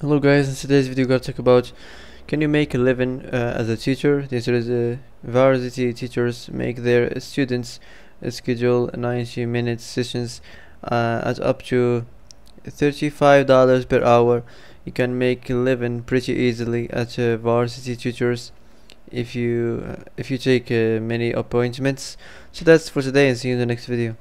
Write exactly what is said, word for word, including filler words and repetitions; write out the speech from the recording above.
Hello guys, in today's video we're going to talk about can you make a living uh, as a tutor. This is the Varsity Tutors make their students schedule ninety minute sessions uh, at up to thirty-five dollars per hour. You can make a living pretty easily at uh, Varsity Tutors if you uh, if you take uh, many appointments. So that's for today, and see you in the next video.